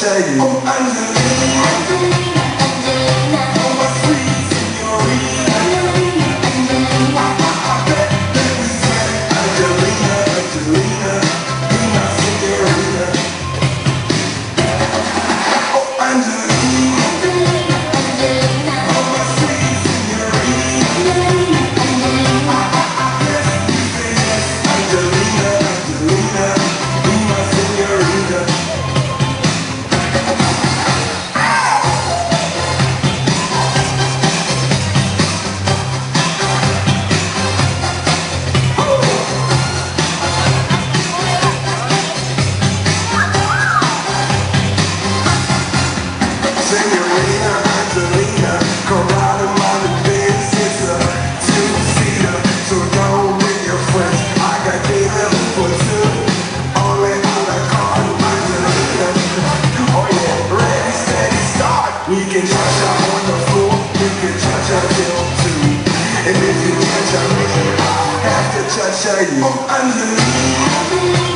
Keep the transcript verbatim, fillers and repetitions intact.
tell you. Oh, Angelina, Angelina, Angelina, oh my sweet señorita, Angelina, Angelina, I bet that we can. Angelina, Angelina, be my señorita. Oh, Angelina, Angelina, Angelina, oh my sweet señorita, Angelina, Angelina, I bet we can. Angelina, Angelina, be my señorita. Senorita Angelina, come out of my defense. It's a two-seater, so don't bring your friends. I got dinner for two, only on the card, Angelina. Oh yeah, ready, steady, start. We can cha-cha on the floor, we can cha-cha till two. And if you cha-cha me, I have to cha-cha you. Oh, Angelina.